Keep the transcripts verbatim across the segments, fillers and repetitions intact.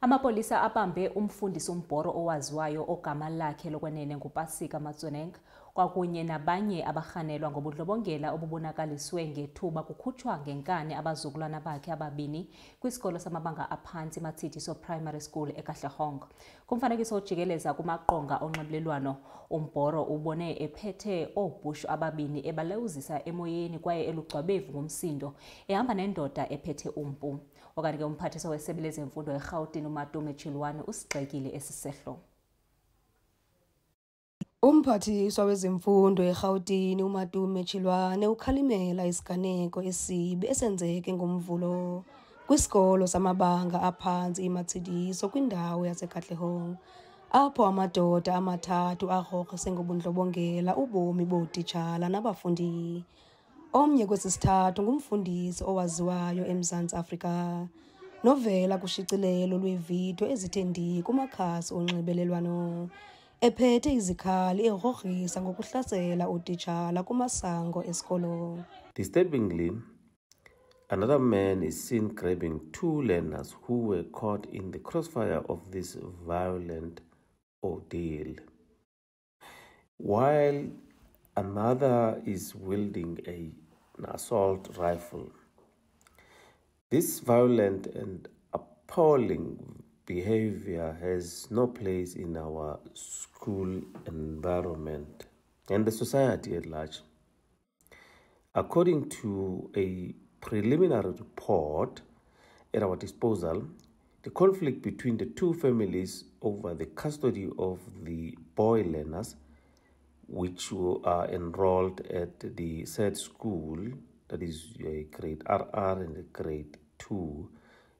Amapolisa abambe umfundisi uMboro owaziwayo ogama lakhe lokwenene nguPaseka Motsoeneng kwakunye nabanye abahanelwa ngobudlobongela obubonakaliswe ngethuba kukhutshwa ngenkani abazukulwana bakhe ababini kwisikolo samabanga aphansi Matshidiso Primary School eKatlehong. Kumfanekiso ojikeleza kumaqonga onxibelelwano, uMboro ubone ephethe obhushu ababini ebalewuzisa emoyeni kwaye elugcwabevu ngomsindo ehamba nendoda ephethe umpu. Okanti ke umphathiswa weSebe lezeMfundo eGauteng uMatomechilwane usigxekile esisehlo. Umphathiswa wezeMfundo eGauteng uMatomechilwane ukhalimela isiganeko esibi esenzeke ngomvulo kwisikolo samabanga aphansi iMatshidiso kwindawo yaseKatlehong, apho amadoda amathathu arhoqise ngobundlobongela ubomi bootitshala nabafundi. Omnye kwesithathu ngumfundisi owaziwayo eMzantsi Afrika. Novela kushicilelo lwevidiyo ezitendi kumakhasi onxibelelwano, ephethe izikhali erhoqisa ngokuhlasela utitshala kumasango esikolo. Disturbingly, another man is seen grabbing two learners who were caught in the crossfire of this violent ordeal, while another is wielding a, an assault rifle. This violent and appalling behavior has no place in our school environment and the society at large. According to a preliminary report at our disposal, the conflict between the two families over the custody of the boy learners, which are enrolled at the said school, that is a grade R R and a grade two,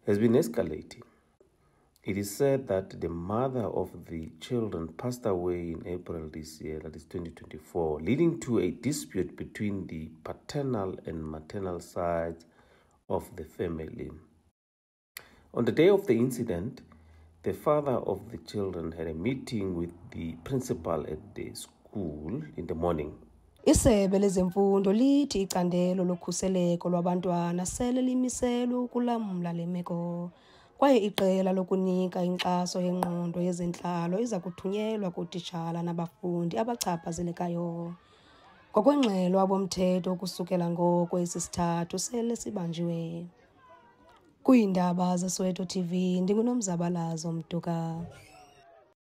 has been escalating. It is said that the mother of the children passed away in April this year, that is twenty twenty-four, leading to a dispute between the paternal and maternal sides of the family. On the day of the incident, the father of the children had a meeting with the principal at the school in the morning. Isebe lezemfundo lithi icandelo lokhuseleko lwabantwana sele limiselwe ukulamla lemeko, kwaye iqela lokunika inkxaso yengqondo yezenhlalo iza kuthunyelwa kutitshala nabafundi abachaphazelekayo. Ngokwenxelo abomthetho kusukela ngoko esisithathu sele sibanjiwe. Kwiindaba zeSoweto T V, ndinguNomzabalazo Mduka.